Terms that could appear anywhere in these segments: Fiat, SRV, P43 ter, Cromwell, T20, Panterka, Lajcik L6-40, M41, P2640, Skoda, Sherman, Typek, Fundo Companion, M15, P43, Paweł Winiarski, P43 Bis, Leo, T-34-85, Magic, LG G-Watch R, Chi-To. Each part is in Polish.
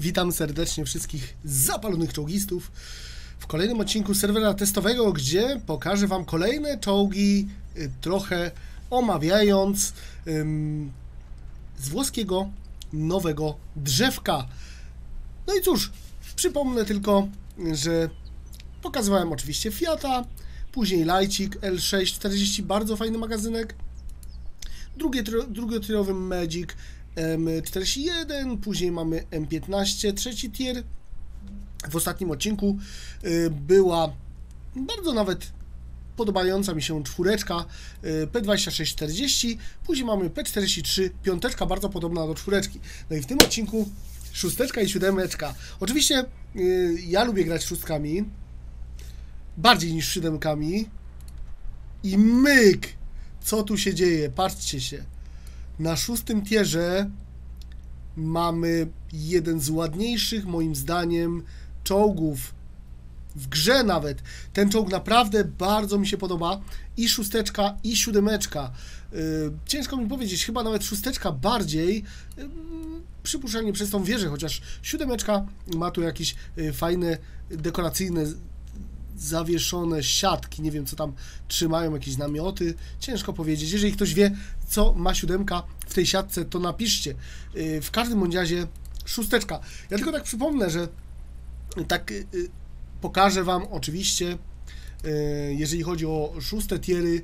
Witam serdecznie wszystkich zapalonych czołgistów w kolejnym odcinku serwera testowego, gdzie pokażę Wam kolejne czołgi, trochę omawiając z włoskiego nowego drzewka. No i cóż, przypomnę tylko, że pokazywałem oczywiście Fiata, później Lajcik L6-40, bardzo fajny magazynek, drugotirowy Magic, M41, później mamy M15, trzeci tier. W ostatnim odcinku była bardzo nawet podobająca mi się czwóreczka P2640, później mamy P43, piąteczka bardzo podobna do czwóreczki. No i w tym odcinku szósteczka i siódemeczka. Oczywiście ja lubię grać szóstkami, bardziej niż siódemkami. I myk! Co tu się dzieje? Patrzcie się. Na szóstym tierze mamy jeden z ładniejszych, moim zdaniem, czołgów w grze nawet. Ten czołg naprawdę bardzo mi się podoba. I szósteczka, i siódemeczka. Ciężko mi powiedzieć, chyba nawet szósteczka bardziej, przypuszczalnie przez tą wieżę, chociaż siódemeczka ma tu jakieś fajne, dekoracyjne, zawieszone siatki, nie wiem co tam trzymają, jakieś namioty, ciężko powiedzieć. Jeżeli ktoś wie, co ma siódemka w tej siatce, to napiszcie. W każdym bądź razie szósteczka. Ja tylko tak przypomnę, że tak pokażę Wam oczywiście, jeżeli chodzi o szóste tiery,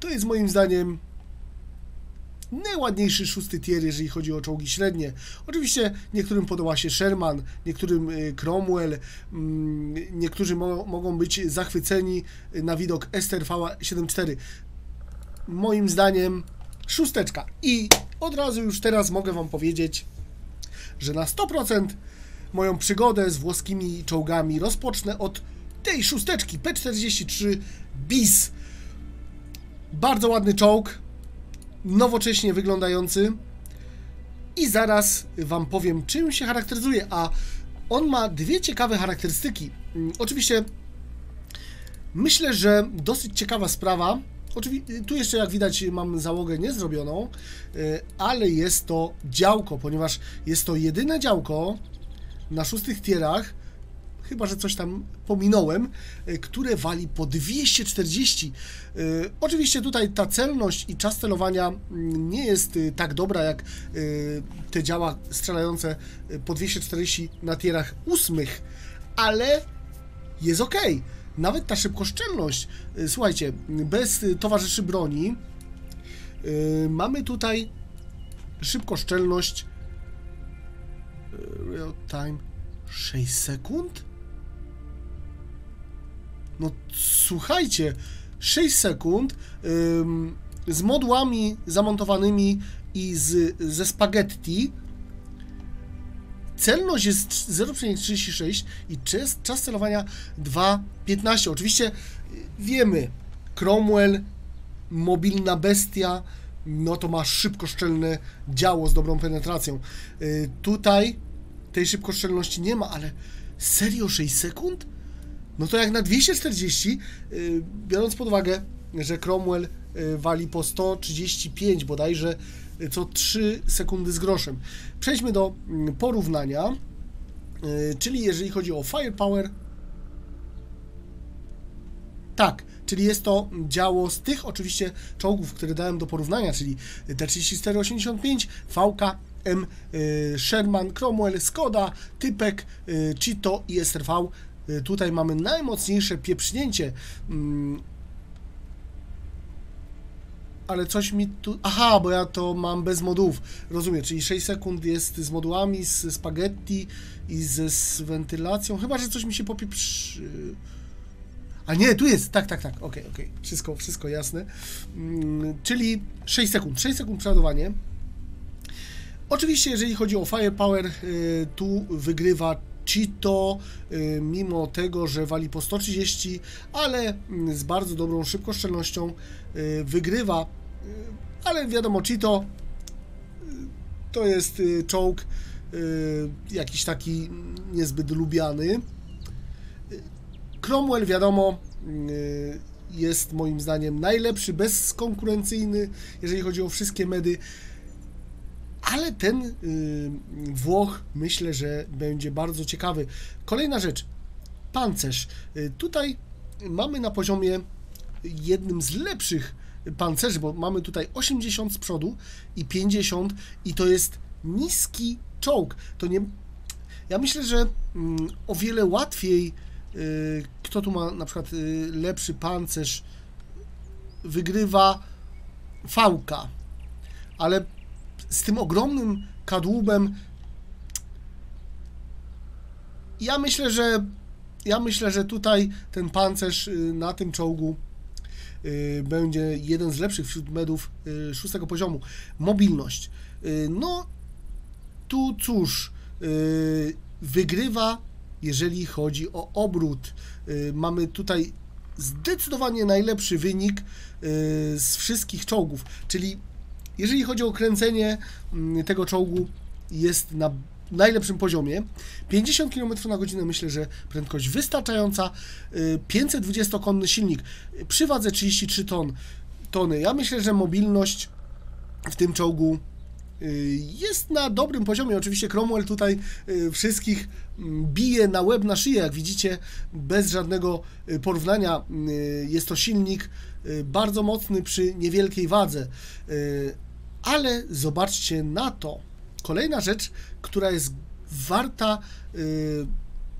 to jest moim zdaniem najładniejszy szósty tier, jeżeli chodzi o czołgi średnie. Oczywiście niektórym podoba się Sherman, niektórym Cromwell, niektórzy mogą być zachwyceni na widok SRV 74. Moim zdaniem szósteczka. I od razu już teraz mogę Wam powiedzieć, że na 100% moją przygodę z włoskimi czołgami rozpocznę od tej szósteczki P43 Bis. Bardzo ładny czołg, nowocześnie wyglądający, i zaraz Wam powiem, czym się charakteryzuje, a on ma dwie ciekawe charakterystyki. Oczywiście myślę, że dosyć ciekawa sprawa. Oczywiście tu jeszcze, jak widać, mam załogę niezrobioną, ale jest to działko, ponieważ jest to jedyne działko na szóstych tierach, chyba że coś tam pominąłem, które wali po 240. Oczywiście tutaj ta celność i czas celowania nie jest tak dobra jak te działa strzelające po 240 na tierach 8, ale jest ok. Nawet ta szybkoszczelność, słuchajcie, bez towarzyszy broni mamy tutaj szybkoszczelność real time 6 sekund? No słuchajcie, 6 sekund z modłami zamontowanymi i ze spaghetti. Celność jest 0,36 i czas celowania 2,15. Oczywiście wiemy, Cromwell, mobilna bestia, no to ma szybkoszczelne działo z dobrą penetracją. Tutaj tej szybkoszczelności nie ma, ale serio 6 sekund? No to jak na 240, biorąc pod uwagę, że Cromwell wali po 135 bodajże co 3 sekundy z groszem. Przejdźmy do porównania, czyli jeżeli chodzi o firepower, tak, czyli jest to działo z tych oczywiście czołgów, które dałem do porównania, czyli T-34-85, VK, M, Sherman, Cromwell, Skoda, Typek, Chi-To i SRV. Tutaj mamy najmocniejsze pieprznięcie. Ale coś mi tu... Aha, bo ja to mam bez modułów. Rozumiem, czyli 6 sekund jest z modułami, z spaghetti i z wentylacją. Chyba że coś mi się popieprz... A nie, tu jest, tak, okej. Wszystko jasne. Czyli 6 sekund przeładowanie. Oczywiście, jeżeli chodzi o firepower, tu wygrywa Chi-To, mimo tego, że wali po 130, ale z bardzo dobrą szybkoszczelnością wygrywa. Ale wiadomo, Chi-To to jest czołg jakiś taki niezbyt lubiany. Cromwell, wiadomo, jest moim zdaniem najlepszy, bezkonkurencyjny, jeżeli chodzi o wszystkie medy. ale ten Włoch myślę, że będzie bardzo ciekawy. Kolejna rzecz, pancerz. Tutaj mamy na poziomie jednym z lepszych pancerzy, bo mamy tutaj 80 z przodu i 50 i to jest niski czołg. To nie... Ja myślę, że o wiele łatwiej, kto tu ma na przykład lepszy pancerz, wygrywa fałka, ale z tym ogromnym kadłubem ja myślę, że tutaj ten pancerz na tym czołgu będzie jeden z lepszych wśród medów 6. poziomu. Mobilność. No tu cóż, wygrywa, jeżeli chodzi o obrót. Mamy tutaj zdecydowanie najlepszy wynik z wszystkich czołgów, czyli jeżeli chodzi o kręcenie tego czołgu, jest na najlepszym poziomie. 50 km/h myślę, że prędkość wystarczająca. 520-konny silnik przy wadze 33 tony. Ja myślę, że mobilność w tym czołgu jest na dobrym poziomie. Oczywiście Cromwell tutaj wszystkich bije na łeb, na szyję, jak widzicie, bez żadnego porównania. Jest to silnik bardzo mocny przy niewielkiej wadze, ale zobaczcie na to. Kolejna rzecz, która jest warta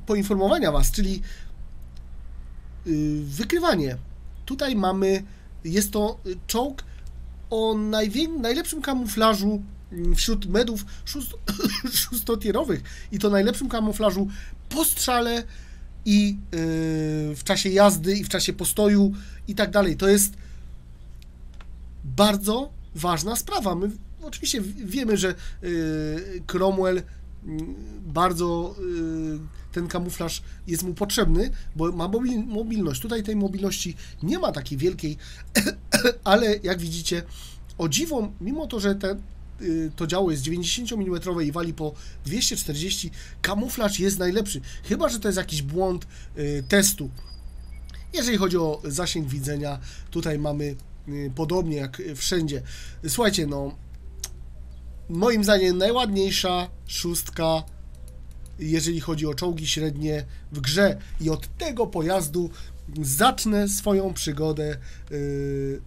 poinformowania Was, czyli wykrywanie. Tutaj mamy, jest to czołg o najlepszym kamuflażu wśród medów szóstotierowych i to najlepszym kamuflażu po strzale i w czasie jazdy i w czasie postoju i tak dalej. To jest bardzo ważna sprawa. My oczywiście wiemy, że Cromwell bardzo ten kamuflaż jest mu potrzebny, bo ma mobilność. Tutaj tej mobilności nie ma takiej wielkiej, ale jak widzicie, o dziwo, mimo to, że to działo jest 90 mm i wali po 240, kamuflaż jest najlepszy, chyba że to jest jakiś błąd testu. Jeżeli chodzi o zasięg widzenia, tutaj mamy podobnie jak wszędzie. Słuchajcie, no moim zdaniem najładniejsza 6, jeżeli chodzi o czołgi średnie w grze, i od tego pojazdu zacznę swoją przygodę.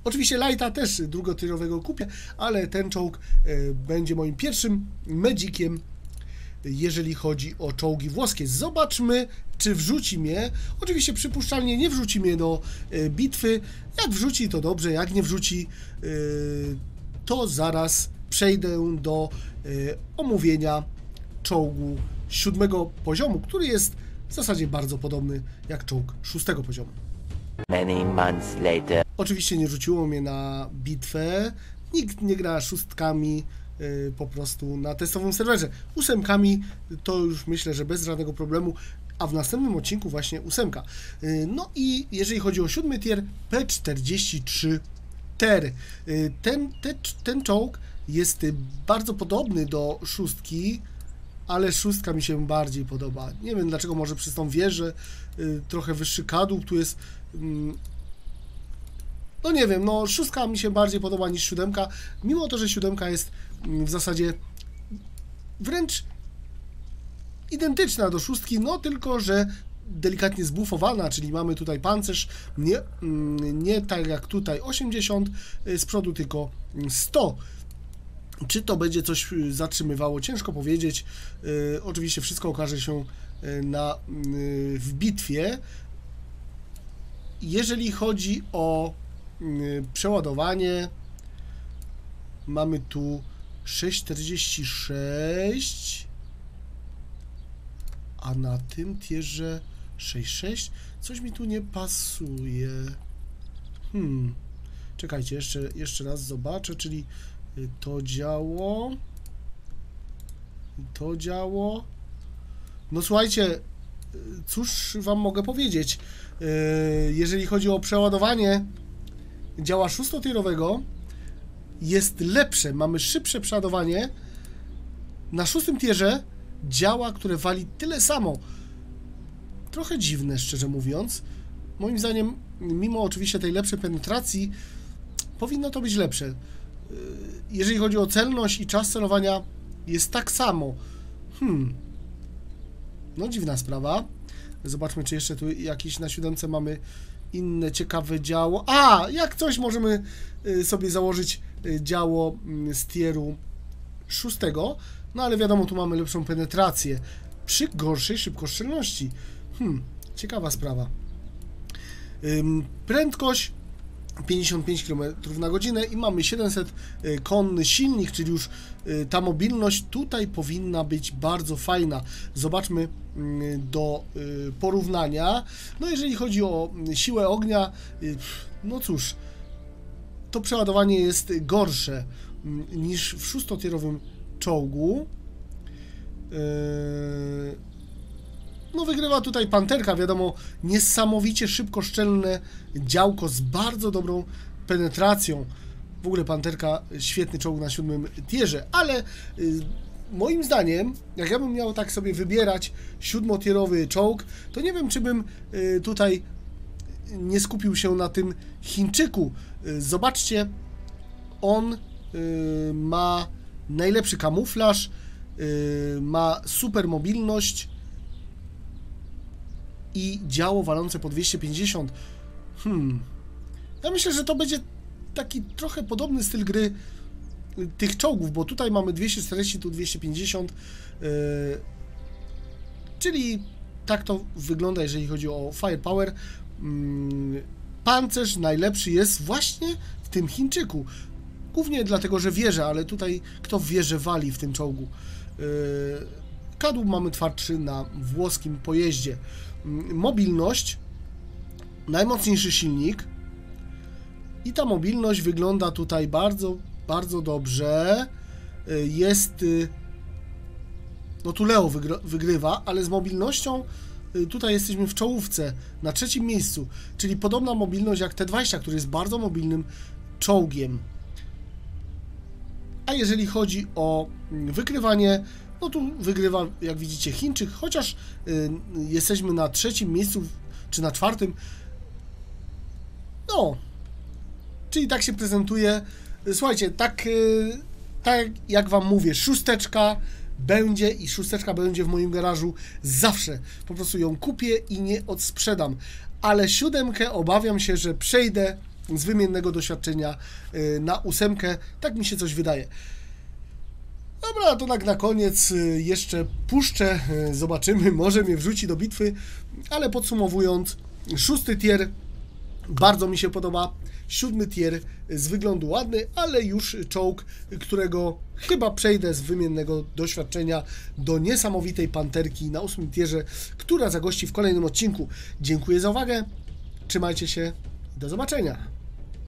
Oczywiście Lighta też drugotyrowego kupię, ale ten czołg będzie moim pierwszym Magiciem, jeżeli chodzi o czołgi włoskie. Zobaczmy, czy wrzuci mnie. Oczywiście przypuszczalnie nie wrzuci mnie do bitwy. Jak wrzuci, to dobrze, jak nie wrzuci, to zaraz przejdę do omówienia czołgu 7. poziomu, który jest w zasadzie bardzo podobny jak czołg 6. poziomu. Many months later. Oczywiście nie rzuciło mnie na bitwę, nikt nie gra 6-kami po prostu na testowym serwerze. 8-kami to już myślę, że bez żadnego problemu, a w następnym odcinku właśnie 8. No i jeżeli chodzi o 7 tier, P43 ter. Ten czołg jest bardzo podobny do 6, ale 6 mi się bardziej podoba. Nie wiem dlaczego, może przez tą wieżę, trochę wyższy kadłub, tu jest... No nie wiem, no 6 mi się bardziej podoba niż 7, mimo to, że 7 jest w zasadzie wręcz identyczna do 6, no tylko, że delikatnie zbufowana, czyli mamy tutaj pancerz nie tak jak tutaj 80 z przodu, tylko 100. Czy to będzie coś zatrzymywało? Ciężko powiedzieć. Oczywiście wszystko okaże się w bitwie. Jeżeli chodzi o przeładowanie, mamy tu 6,46, a na tym tierze 6,6. Coś mi tu nie pasuje. Czekajcie, jeszcze raz zobaczę, czyli to działo. No słuchajcie, cóż wam mogę powiedzieć, jeżeli chodzi o przeładowanie działa 6-tierowego jest lepsze, mamy szybsze przeładowanie. Na 6. tierze działa, które wali tyle samo. Trochę dziwne, szczerze mówiąc. Moim zdaniem, mimo oczywiście tej lepszej penetracji, powinno to być lepsze. jeżeli chodzi o celność i czas celowania, jest tak samo. No dziwna sprawa. Zobaczmy, czy jeszcze tu jakieś na 7 mamy inne ciekawe działo. A, jak coś możemy sobie założyć działo z tieru 6. No ale wiadomo, tu mamy lepszą penetrację przy gorszej szybkostrzelności. Ciekawa sprawa. Prędkość 55 km na godzinę i mamy 700 konny silnik, czyli już ta mobilność tutaj powinna być bardzo fajna. Zobaczmy do porównania. No jeżeli chodzi o siłę ognia, no cóż, to przeładowanie jest gorsze niż w szóstotierowym czołgu. No wygrywa tutaj Panterka, wiadomo, niesamowicie szybkoszczelne działko z bardzo dobrą penetracją. W ogóle Panterka, świetny czołg na 7 tierze, ale moim zdaniem, jak ja bym miał tak sobie wybierać 7-tierowy czołg, to nie wiem, czy bym tutaj nie skupił się na tym Chińczyku. Zobaczcie, on ma najlepszy kamuflaż, ma super mobilność i działo walące po 250. Ja myślę, że to będzie taki trochę podobny styl gry tych czołgów, bo tutaj mamy 240, tu 250. Czyli tak to wygląda, jeżeli chodzi o firepower. Pancerz najlepszy jest właśnie w tym Chińczyku. Głównie dlatego, że wieże, ale tutaj kto wieże wali w tym czołgu. Kadłub mamy twardszy na włoskim pojeździe. Mobilność, najmocniejszy silnik i ta mobilność wygląda tutaj bardzo, bardzo dobrze. Jest, no tu Leo wygrywa, ale z mobilnością tutaj jesteśmy w czołówce, na 3. miejscu, czyli podobna mobilność jak T20, który jest bardzo mobilnym czołgiem. A jeżeli chodzi o wykrywanie, no tu wygrywa, jak widzicie, Chińczyk, chociaż jesteśmy na 3. miejscu, czy na 4. No, czyli tak się prezentuje. Słuchajcie, tak jak wam mówię, 6 będzie i 6 będzie w moim garażu zawsze. Po prostu ją kupię i nie odsprzedam. Ale 7 obawiam się, że przejdę z wymiennego doświadczenia na 8. Tak mi się coś wydaje. Dobra, to tak na koniec jeszcze puszczę, zobaczymy, może mnie wrzuci do bitwy, ale podsumowując, 6. tier bardzo mi się podoba, 7. tier z wyglądu ładny, ale już czołg, którego chyba przejdę z wymiennego doświadczenia do niesamowitej Panterki na 8. tierze, która zagości w kolejnym odcinku. Dziękuję za uwagę, trzymajcie się, do zobaczenia.